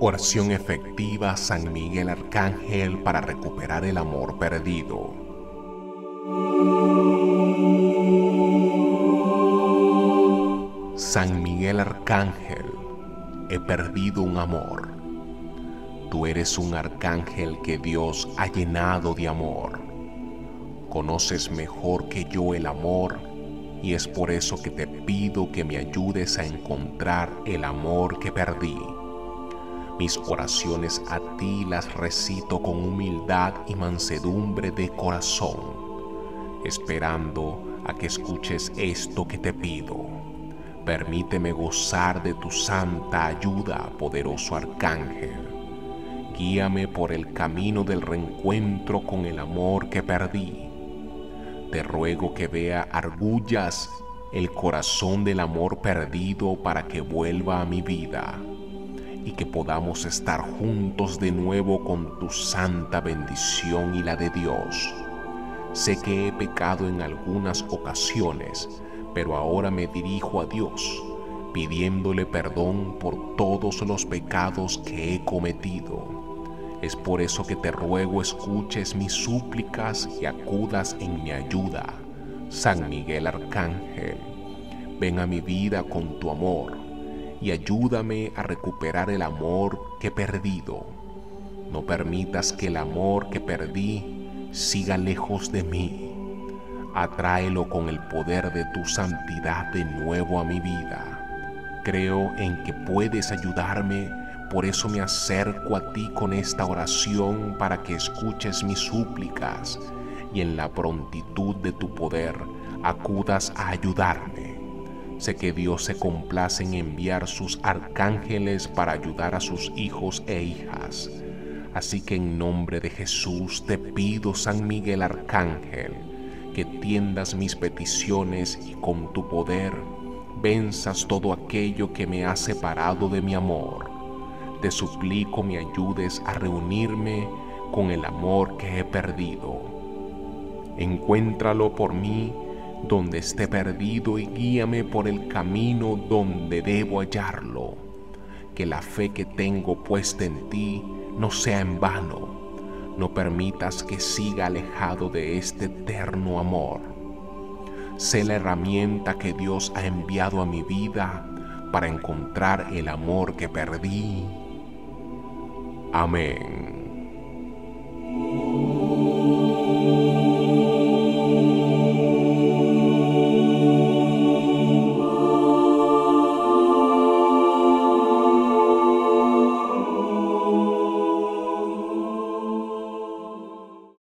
Oración efectiva a San Miguel Arcángel para recuperar el amor perdido. San Miguel Arcángel, he perdido un amor. Tú eres un arcángel que Dios ha llenado de amor. Conoces mejor que yo el amor y es por eso que te pido que me ayudes a encontrar el amor que perdí. Mis oraciones a ti las recito con humildad y mansedumbre de corazón, esperando a que escuches esto que te pido. Permíteme gozar de tu santa ayuda, poderoso arcángel. Guíame por el camino del reencuentro con el amor que perdí. Te ruego que vea argullas el corazón del amor perdido para que vuelva a mi vida y que podamos estar juntos de nuevo con tu santa bendición y la de Dios. Sé que he pecado en algunas ocasiones, pero ahora me dirijo a Dios, pidiéndole perdón por todos los pecados que he cometido. Es por eso que te ruego escuches mis súplicas y acudas en mi ayuda. San Miguel Arcángel, ven a mi vida con tu amor y ayúdame a recuperar el amor que he perdido. No permitas que el amor que perdí siga lejos de mí. Atráelo con el poder de tu santidad de nuevo a mi vida. Creo en que puedes ayudarme, por eso me acerco a ti con esta oración para que escuches mis súplicas y en la prontitud de tu poder acudas a ayudarme. Sé que Dios se complace en enviar sus arcángeles para ayudar a sus hijos e hijas. Así que en nombre de Jesús te pido, San Miguel Arcángel, que tiendas mis peticiones y con tu poder venzas todo aquello que me ha separado de mi amor. Te suplico me ayudes a reunirme con el amor que he perdido. Encuéntralo por mí donde esté perdido y guíame por el camino donde debo hallarlo. Que la fe que tengo puesta en ti no sea en vano. No permitas que siga alejado de este eterno amor. Sé la herramienta que Dios ha enviado a mi vida para encontrar el amor que perdí. Amén.